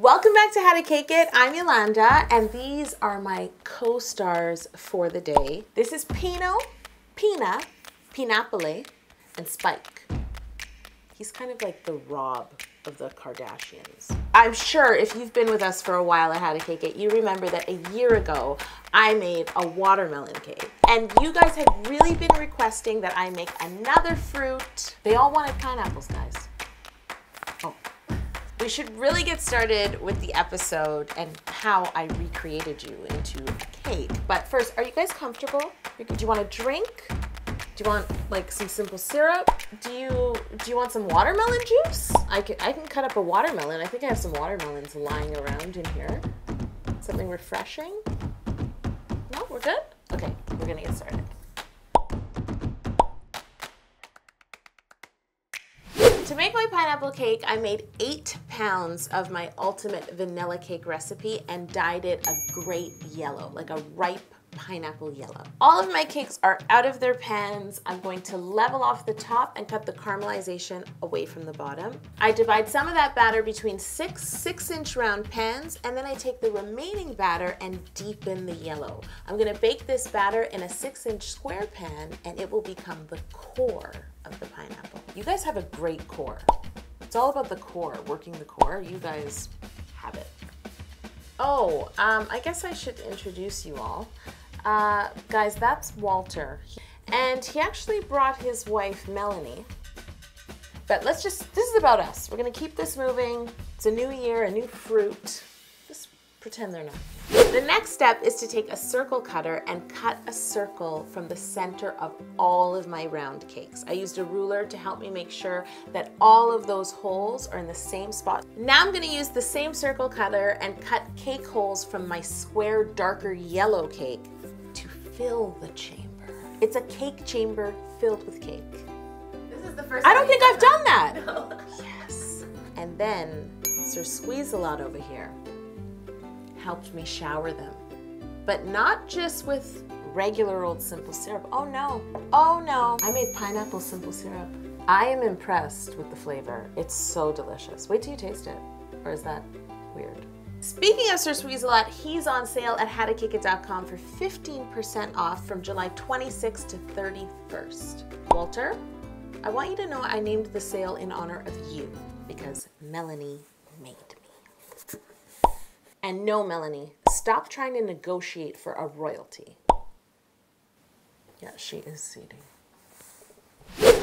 Welcome back to How to Cake It. I'm Yolanda, and these are my co-stars for the day. This is Pino, Pina, Pinapole, and Spike. He's kind of like the Rob of the Kardashians. I'm sure if you've been with us for a while at How to Cake It, you remember that a year ago, I made a watermelon cake. And you guys had really been requesting that I make another fruit. They all wanted pineapples, guys. Oh. We should really get started with the episode and how I recreated you into a cake. But first, are you guys comfortable? Do you want a drink? Do you want like some simple syrup? Do you want some watermelon juice? I can cut up a watermelon. I think I have some watermelons lying around in here. Something refreshing? No, we're good? Okay, we're gonna get started. To make my pineapple cake, I made 8 pounds of my ultimate vanilla cake recipe and dyed it a great yellow, like a ripe pineapple yellow. All of my cakes are out of their pans. I'm going to level off the top and cut the caramelization away from the bottom. I divide some of that batter between six 6-inch round pans, and then I take the remaining batter and deepen the yellow. I'm gonna bake this batter in a 6-inch square pan, and it will become the core of the pineapple. You guys have a great core. It's all about the core, working the core. You guys have it. Oh, I guess I should introduce you all. Guys, that's Walter. And he actually brought his wife, Melanie. But let's just, this is about us. We're gonna keep this moving. It's a new year, a new fruit. Just pretend they're not. The next step is to take a circle cutter and cut a circle from the center of all of my round cakes. I used a ruler to help me make sure that all of those holes are in the same spot. Now I'm going to use the same circle cutter and cut cake holes from my square, darker yellow cake to fill the chamber. It's a cake chamber filled with cake. This is the first time I don't think I've done that. No. Yes. And then Sir Squeeze-A-Lot over here helped me shower them. But not just with regular old simple syrup. Oh no, oh no. I made pineapple simple syrup. I am impressed with the flavor. It's so delicious. Wait till you taste it, or is that weird? Speaking of Sir Squeeze-A-Lot, he's on sale at howtocakeit.com for 15% off from July 26th to 31st. Walter, I want you to know I named the sale in honor of you because Melanie made it. And no, Melanie, stop trying to negotiate for a royalty. Yeah, she is seating.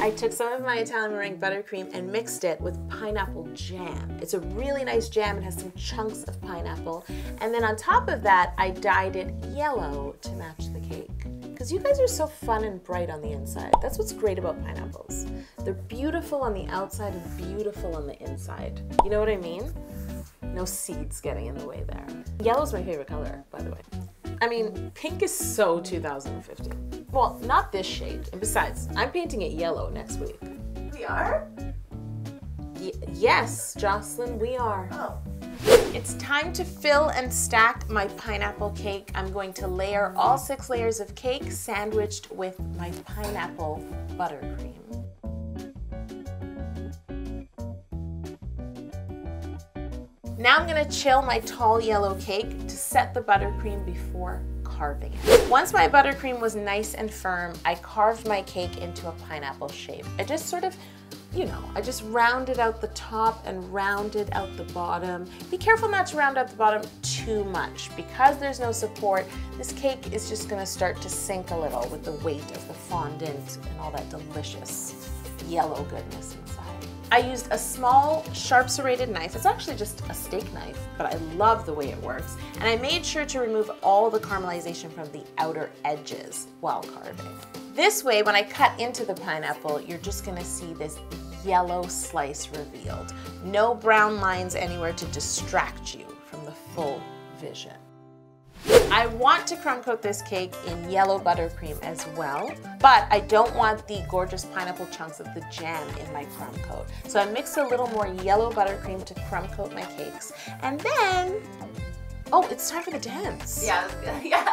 I took some of my Italian meringue buttercream and mixed it with pineapple jam. It's a really nice jam. It has some chunks of pineapple. And then on top of that, I dyed it yellow to match the cake. Because you guys are so fun and bright on the inside. That's what's great about pineapples. They're beautiful on the outside and beautiful on the inside. You know what I mean? No seeds getting in the way there. Yellow's my favorite color, by the way. I mean, pink is so 2015. Well, not this shade. And besides, I'm painting it yellow next week. We are? Yes, Jocelyn, we are. Oh. It's time to fill and stack my pineapple cake. I'm going to layer all 6 layers of cake sandwiched with my pineapple buttercream. Now I'm gonna chill my tall yellow cake to set the buttercream before carving it. Once my buttercream was nice and firm, I carved my cake into a pineapple shape. I just sort of, you know, I just rounded out the top and rounded out the bottom. Be careful not to round out the bottom too much. Because there's no support, this cake is just gonna start to sink a little with the weight of the fondant and all that delicious yellow goodness inside. I used a small, sharp serrated knife. It's actually just a steak knife, but I love the way it works. And I made sure to remove all the caramelization from the outer edges while carving. This way, when I cut into the pineapple, you're just gonna see this yellow slice revealed. No brown lines anywhere to distract you from the full vision. I want to crumb coat this cake in yellow buttercream as well, but I don't want the gorgeous pineapple chunks of the jam in my crumb coat. So I mix a little more yellow buttercream to crumb coat my cakes. And then, oh, it's time for the dance. Yeah, yeah.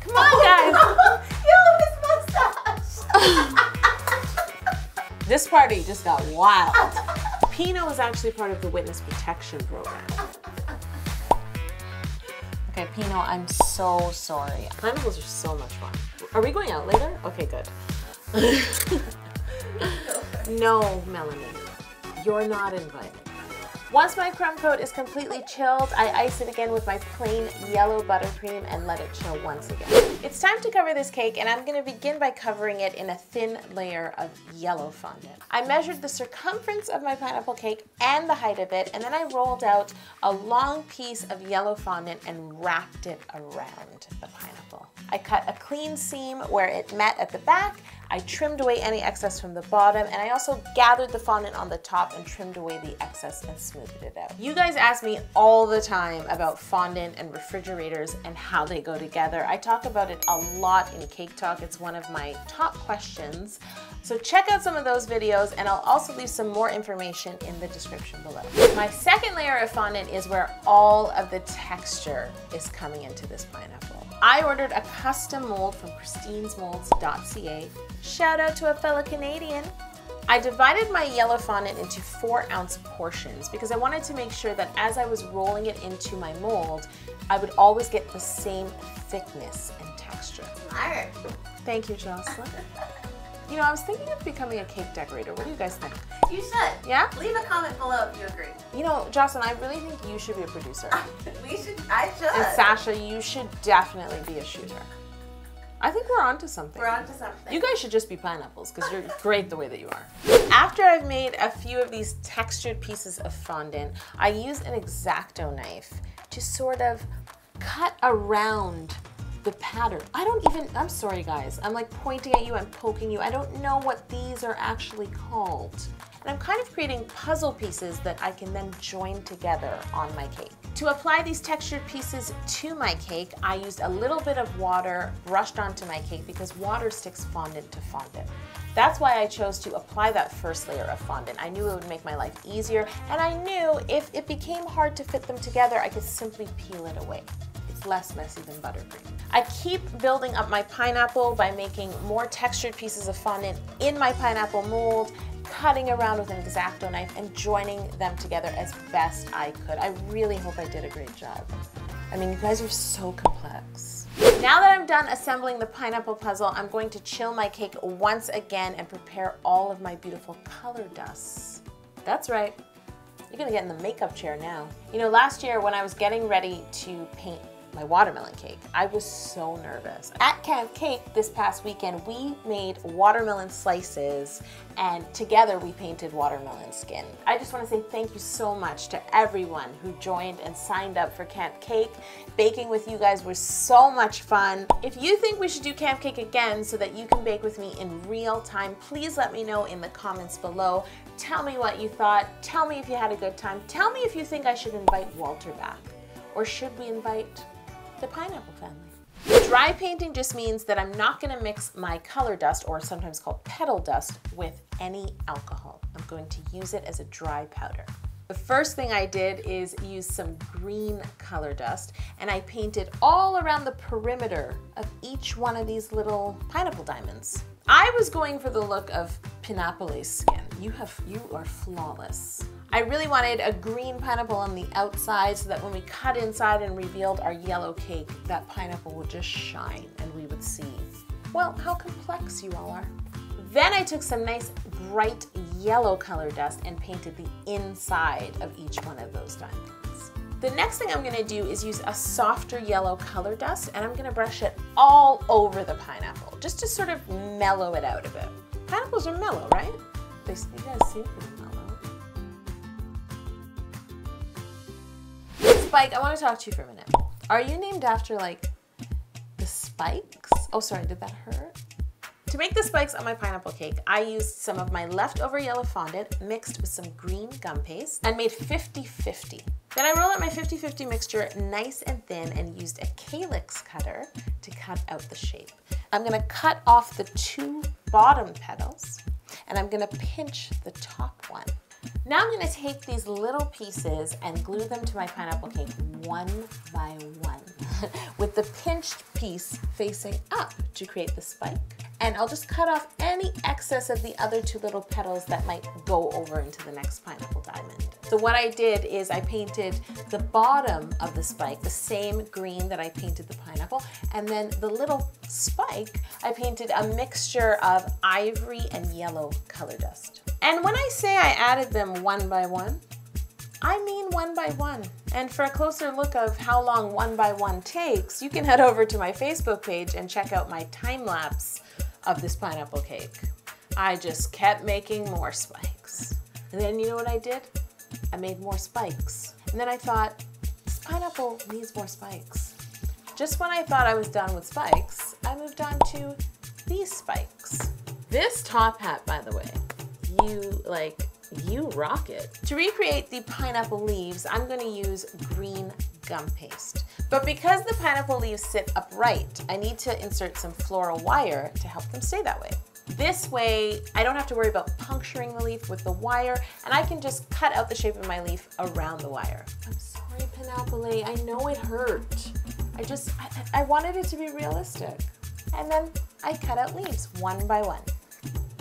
Come on, guys. This party just got wild. Pino is actually part of the witness protection program. Okay, Pino, I'm so sorry. Carnivals are so much fun. Are we going out later? Okay, good. No, Melanie, you're not invited. Once my crumb coat is completely chilled, I ice it again with my plain yellow buttercream and let it chill once again. It's time to cover this cake, and I'm gonna begin by covering it in a thin layer of yellow fondant. I measured the circumference of my pineapple cake and the height of it, and then I rolled out a long piece of yellow fondant and wrapped it around the pineapple. I cut a clean seam where it met at the back. I trimmed away any excess from the bottom, and I also gathered the fondant on the top and trimmed away the excess and smoothed it out. You guys ask me all the time about fondant and refrigerators and how they go together. I talk about it a lot in Cake Talk. It's one of my top questions. So check out some of those videos, and I'll also leave some more information in the description below. My second layer of fondant is where all of the texture is coming into this pineapple. I ordered a custom mold from Christine's Molds.ca. Shout out to a fellow Canadian. I divided my yellow fondant into 4-ounce portions because I wanted to make sure that as I was rolling it into my mold, I would always get the same thickness and texture. Smart. Thank you, Jocelyn. You know, I was thinking of becoming a cake decorator. What do you guys think? You should. Yeah? Leave a comment below if you agree. You know, Jocelyn, I really think you should be a producer. I should. And Sasha, you should definitely be a shooter. I think we're onto something. We're onto something. You guys should just be pineapples because you're great the way that you are. After I've made a few of these textured pieces of fondant, I use an X-Acto knife to sort of cut around the pattern. I'm sorry guys, I'm like pointing at you, I'm poking you. I don't know what these are actually called. And I'm kind of creating puzzle pieces that I can then join together on my cake. To apply these textured pieces to my cake, I used a little bit of water brushed onto my cake because water sticks fondant to fondant. That's why I chose to apply that first layer of fondant. I knew it would make my life easier, and I knew if it became hard to fit them together, I could simply peel it away. Less messy than buttercream. I keep building up my pineapple by making more textured pieces of fondant in my pineapple mold, cutting around with an X-Acto knife and joining them together as best I could. I really hope I did a great job. I mean, you guys are so complex. Now that I'm done assembling the pineapple puzzle, I'm going to chill my cake once again and prepare all of my beautiful color dusts. That's right. You're gonna get in the makeup chair now. You know, last year when I was getting ready to paint my watermelon cake, I was so nervous. At Camp Cake this past weekend, we made watermelon slices and together we painted watermelon skin. I just want to say thank you so much to everyone who joined and signed up for Camp Cake. Baking with you guys was so much fun. If you think we should do Camp Cake again so that you can bake with me in real time, please let me know in the comments below. Tell me what you thought. Tell me if you had a good time. Tell me if you think I should invite Walter back, or should we invite the pineapple family. Dry painting just means that I'm not gonna mix my color dust, or sometimes called petal dust, with any alcohol. I'm going to use it as a dry powder. The first thing I did is use some green color dust, and I painted all around the perimeter of each one of these little pineapple diamonds. I was going for the look of Pinopolis skin. You are flawless. I really wanted a green pineapple on the outside so that when we cut inside and revealed our yellow cake, that pineapple would just shine and we would see, well, how complex you all are. Then I took some nice bright yellow color dust and painted the inside of each one of those diamonds. The next thing I'm gonna do is use a softer yellow color dust, and I'm gonna brush it all over the pineapple just to sort of mellow it out a bit. Pineapples are mellow, right? You guys seem pretty mellow. Spike, I want to talk to you for a minute. Are you named after, like, the spikes? Oh, sorry, did that hurt? To make the spikes on my pineapple cake, I used some of my leftover yellow fondant mixed with some green gum paste and made 50-50. Then I rolled out my 50-50 mixture nice and thin and used a calyx cutter to cut out the shape. I'm gonna cut off the 2 bottom petals, and I'm gonna pinch the top one. Now I'm gonna take these little pieces and glue them to my pineapple cake one by one with the pinched piece facing up to create the spike. and I'll just cut off any excess of the other two little petals that might go over into the next pineapple diamond. So what I did is I painted the bottom of the spike the same green that I painted the pineapple, and then the little spike I painted a mixture of ivory and yellow color dust. And when I say I added them one by one, I mean one by one. And for a closer look of how long one by one takes, you can head over to my Facebook page and check out my time lapse of this pineapple cake. I just kept making more spikes. And then you know what I did? I made more spikes. And then I thought, this pineapple needs more spikes. Just when I thought I was done with spikes, I moved on to these spikes. This top hat, by the way, you rock it. To recreate the pineapple leaves, I'm going to use green gum paste. But because the pineapple leaves sit upright, I need to insert some floral wire to help them stay that way. This way, I don't have to worry about puncturing the leaf with the wire, and I can just cut out the shape of my leaf around the wire. I'm sorry, Pineapple, I know it hurt. I wanted it to be realistic. And then I cut out leaves one by one.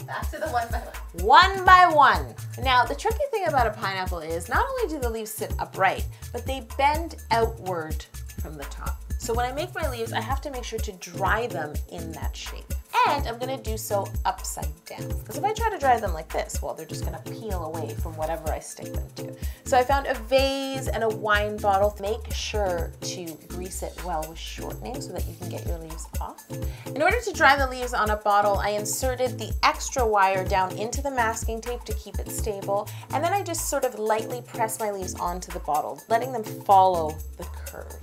Back to the one by one. One by one. Now, the tricky thing about a pineapple is not only do the leaves sit upright, but they bend outward from the top. So when I make my leaves, I have to make sure to dry them in that shape. And I'm gonna do so upside down, because if I try to dry them like this, well, they're just gonna peel away from whatever I stick them to. So I found a vase and a wine bottle. Make sure to grease it well with shortening so that you can get your leaves off. In order to dry the leaves on a bottle, I inserted the extra wire down into the masking tape to keep it stable, and then I just sort of lightly press my leaves onto the bottle, letting them follow the curve.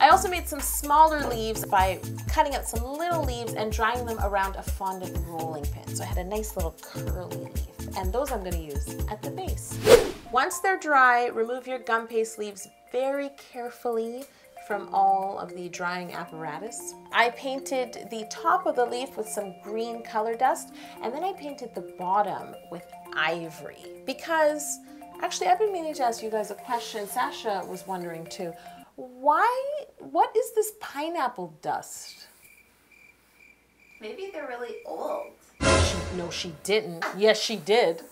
I also made some smaller leaves by cutting out some little leaves and drying them around a fondant rolling pin. So I had a nice little curly leaf, and those I'm going to use at the base. Once they're dry, remove your gum paste leaves very carefully from all of the drying apparatus. I painted the top of the leaf with some green color dust, and then I painted the bottom with ivory. Because, actually, I've been meaning to ask you guys a question. Sasha was wondering too. What is this pineapple dust? Maybe they're really old. No, she didn't. Yes, she did.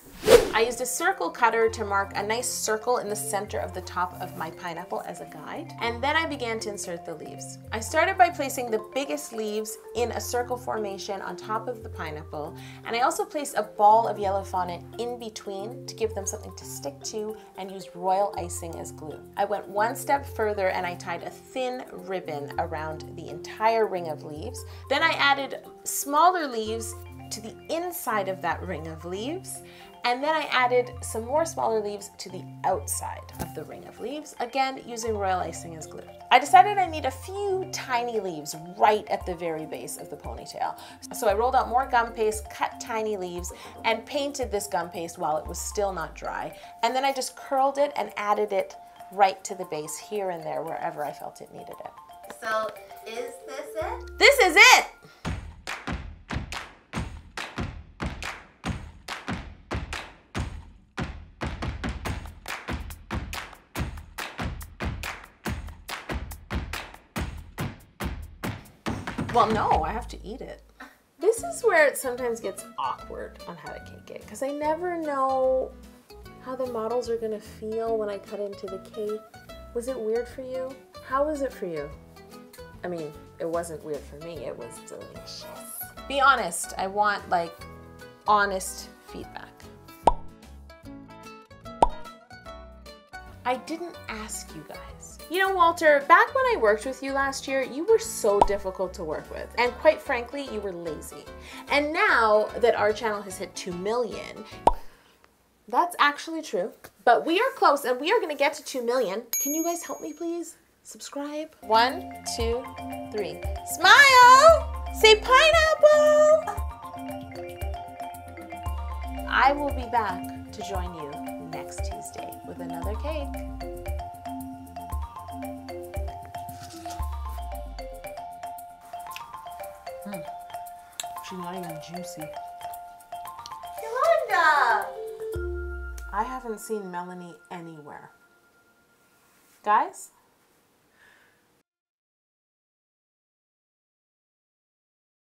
I used a circle cutter to mark a nice circle in the center of the top of my pineapple as a guide, and then I began to insert the leaves. I started by placing the biggest leaves in a circle formation on top of the pineapple, and I also placed a ball of yellow fondant in between to give them something to stick to, and used royal icing as glue. I went one step further and I tied a thin ribbon around the entire ring of leaves. Then I added smaller leaves to the inside of that ring of leaves, and then I added some more smaller leaves to the outside of the ring of leaves, again using royal icing as glue. I decided I need a few tiny leaves right at the very base of the ponytail. So I rolled out more gum paste, cut tiny leaves, and painted this gum paste while it was still not dry. And then I just curled it and added it right to the base here and there, wherever I felt it needed it. So is this it? This is it! Well, no, I have to eat it. This is where it sometimes gets awkward on how to cake it, because I never know how the models are gonna feel when I cut into the cake. Was it weird for you? How was it for you? I mean, it wasn't weird for me, it was delicious. Be honest, I want like honest feedback. I didn't ask you guys. You know, Walter, back when I worked with you last year, you were so difficult to work with. And quite frankly, you were lazy. And now that our channel has hit 2 million, that's actually true. But we are close and we are gonna get to 2 million. Can you guys help me please? Subscribe. 1, 2, 3. Smile! Say pineapple! I will be back to join you next Tuesday with another cake. She's not even juicy. Yolanda! I haven't seen Melanie anywhere. Guys?